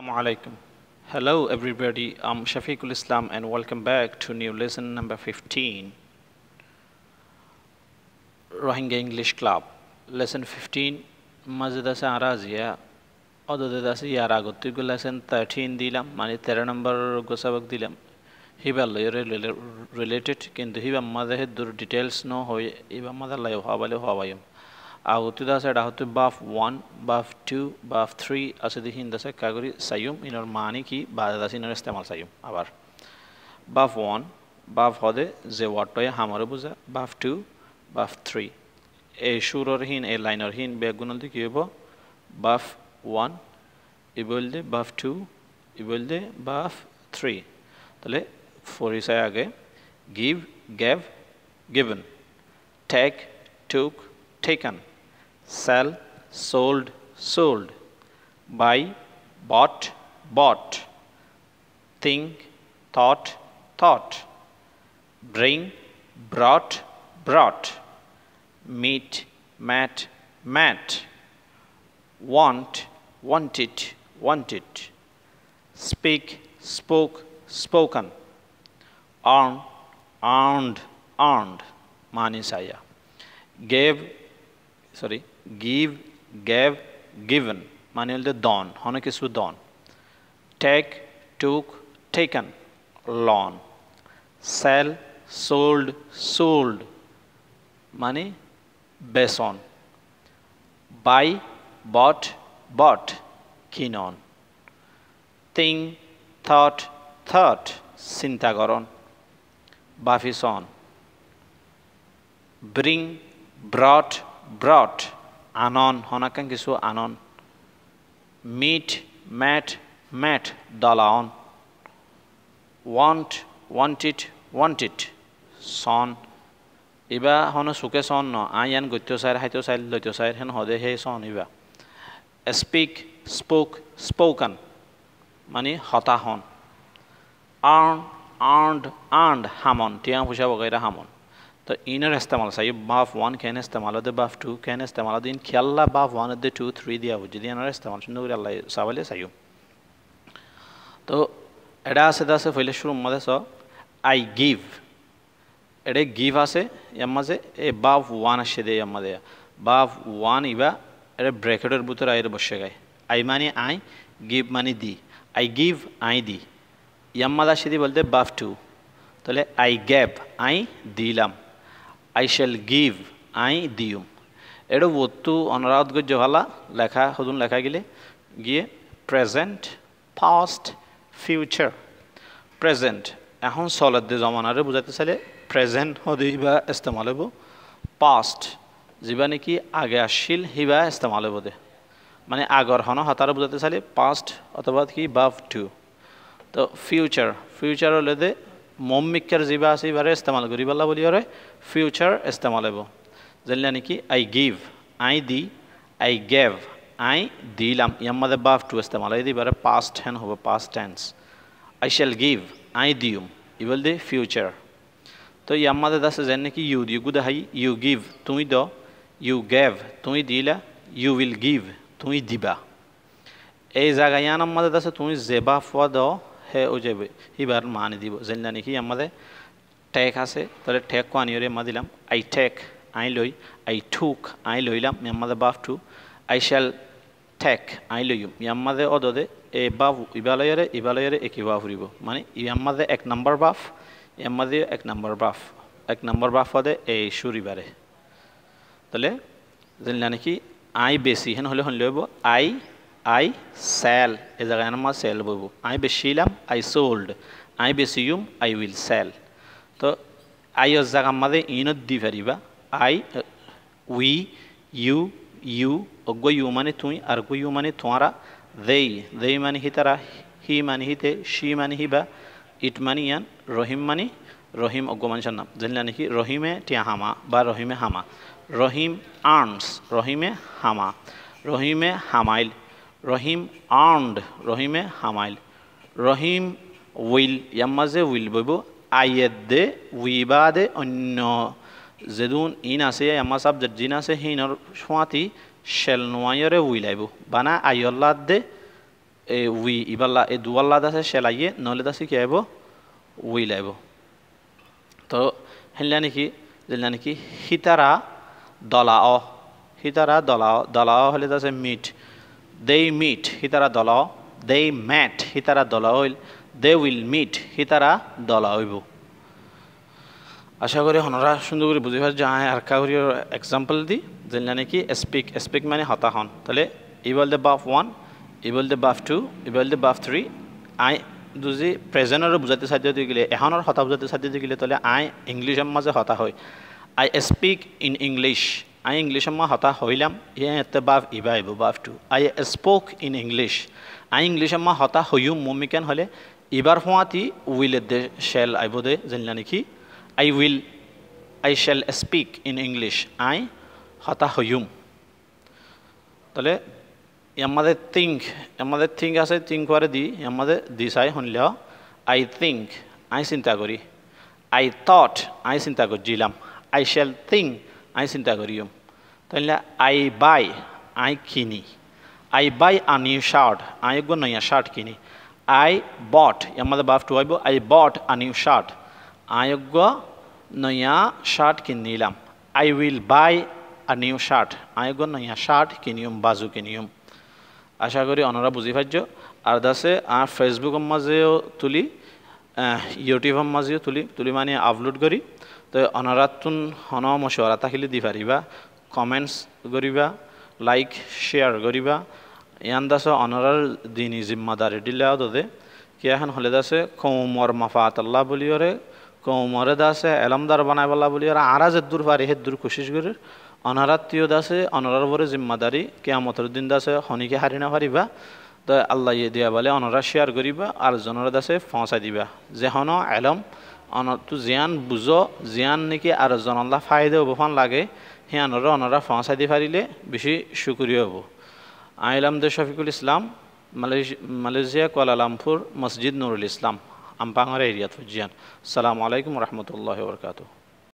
Assalamualaikum. Hello everybody, I'm Shafiqul Islam and welcome back to new lesson number 15. Rohingya English Club. Lesson 15, Masjid Nurul Islam. Lesson 13 dilam, mani 13 number go sabak dilam. Hiba related, kintu hiba madhe dur details no hoy, hiba madhe layo hawale hawayam. Agutuda said how to buff 1, buff 2, buff 3, Asadihinda Sakaguri, Sayum, in or Maniki, Badas in or Stamal Sayum. Our buff 1, buff Hode, Zewatoya, Hamarubuza, buff 2, buff 3. A sure or hin, a line or hin, Begunal de Cubo, buff 1, Ibulde, buff 2, Ibulde, buff 3. Tale, for Isayage, give, gave, given, take, took, taken. Sell, sold, sold. Buy, bought, bought. Think, thought, thought. Bring, brought, brought. Meet, met, met. Want, wanted, wanted. Speak, spoke, spoken. Earn, earned, earned. Manisaya. Give, gave, given. Manuel the don. Honekisu don. Take, took, taken. Lawn. Sell, sold, sold. Money, beson. Buy, bought, bought. Kinon. Think, thought, thought. Sintagoron. Bafison. Bring, brought, brought. Anon, honakan kisu anon. Meet, met, met. Dalaon. Want, wanted, wanted. Son. Iba hono suke son no. Ayan gutyo sair, haityo sair, lotyo sair, hen hode he son iba. Speak, spoke, spoken. Mani hota hon. Earn, earned, earned. Hamon. Tiang pusha wagaira hamon. The inner estamal say buff 1 can estamala the buff 2 can estamala in Kyalla buff 1 at the 2 3 the Avuji and estamal no savale sayu. So Adasadas a fellow shroom mother saw I give a give us a yamaze a buff 1 a shade yamade buff 1 iba a bracket or butter I bushagai. I money I give money di I give I di Yamada shidi will the buff 2. Tole I gave I dilam. I shall give, I dium. Edo votu onorad go johala, laka, hodun lakagile, gie, present, past, future. Present, ahon solid the zamanare buzatisale, present, hodiba estamalebu, past, zibaniki, agashil, hiba estamalebude. Mane agor hono, hatara buzatisale, past, otabaki, buff two. The future, future or lede. Mommiker zibasi were estamal guribala buliore, future estamalebo. Zelaniki, I give, I di, I gave, I dilam, yamma the buff to estamaladi were a past hen over past tense. I shall give, I dium, evil the future. To yamma the das is eniki, you do good high, you give, tumido, you gave, tumidila, you will give, tumidiba. A zagayana mother das a tumis zeba for the हे उजेबे ही बार माने दी बो ज़िल्ला निकी यम्मदे take हासे तले take को आनी औरे मधिलम I take I लोई I took I लोईलम यम्मदे बाफ to I shall take I लोयू यम्मदे और दो दे ए बाफ इबाला यारे एक ही बाफ री बो माने यम्मदे एक नंबर बाफ यम्मदे एक नंबर बाफ वादे ए शुरी बारे तले ज़िल्ला निकी I बेसी है न होले होले बो I sell is a animal sell bubu. I be shilam, I sold. I be sium, I will sell. So I is a mother inod diveriva. I, we, you, you, go you money to me, argo you money tuara, they money hitara, he money hite, she money hiba, it money and Rohim Ogomanshana. Zelaniki, Rohime tiahama, bar Rohime hama. Rohim arms, Rohime hama. Rohime hamail. Rohim earned, Rohime hamail. Rohim will, Yamaze will bubu, Ayede, Wibade, Onno Zedun, Inase, Yamasab, the Jinase, Hinor, Shwati, Shell Noire, Wilabu, Bana, Ayolade, we iballa e dualla dase shelaye nole dase ki aibo we lebo to helani ki hitara dolao dolao hole dase meet they meet hitara dolao they met hitara dolao they will meet hitara dolao আশা করি হনরা সুন্দর করে বুঝি পার যায় আর কাউরি example দি যেখানে কি speak speak মানে হতা হন তাহলে ইবল দে বাফ 1 ইবল দে বাফ 2 ইবল দে বাফ 3 আই দুজি প্রেজেন্ট আর বুঝাতে সাহায্য দি গলে এহনর হতা বুঝাতে সাহায্য দি গলে তাহলে আই ইংলিশ এর মাঝে হতা হয় I speak in English I English এর মাঝে হতা হইলাম এতে বাফ ইবাইব বাফ 2 I spoke in English I English এর মাঝে হতা হইউ মুমিকান হলে ইবার ফওয়াতি উইল দে শেল আইব দে যেখানে কি I shall speak in English. I hata hoyum. Tale yamade think ase think kore di yamade disai honleo. I think I sinta kori. I thought I sinta korilam. I shall think I sinta koriyum. Tale I buy I kini. I buy a new shirt. I go naya shirt kini. I bought yamade baf to aibo. I bought a new shirt. I go Naya shirt kinilam. I will buy a new shirt. I go naya shirt kinium bazu kinium. Asha kori onora bujhi pajjo. Ar dase ar Facebook mazeo tuli, YouTube mazeo tuli mane upload kori. To onoratun hono moshwara thakile dipariba, comments koriba, like share koriba. Yandasa onorar dini zimmadari dilla dode. Kiya han hole dase qomor mafat Allah boliyore. কওমরে দাসে এলমদার বানাইবালা বলি আর আরাজে দূর পারে হে দূর কোশিশ করে অনারাত্মীয় দাসে অনরার পরে জিম্মাদারি কিয়ামতের দিন দাসে হনিকে হারিনা পারিবা তো আল্লাহ ইয়ে দিয়া বলে অনরা শেয়ার করিবা আর জনর দাসে পৌঁছাই দিবা যেহনো এলম অনর তু জিয়ান বুঝো জিয়ান নাকি আর জন আল্লাহ ফায়দা উপফান লাগে হে অনরা অনরা পৌঁছাই দি পারিলে বেশি শুকরিয়া হবো আইলাম দে শফিকুল ইসলাম মালয়েশিয়া কুয়ালালামপুর মসজিদ নুরুল ইসলাম Ampang Radiat Fujian. Assalamualaikum warahmatullahi wabarakatuh.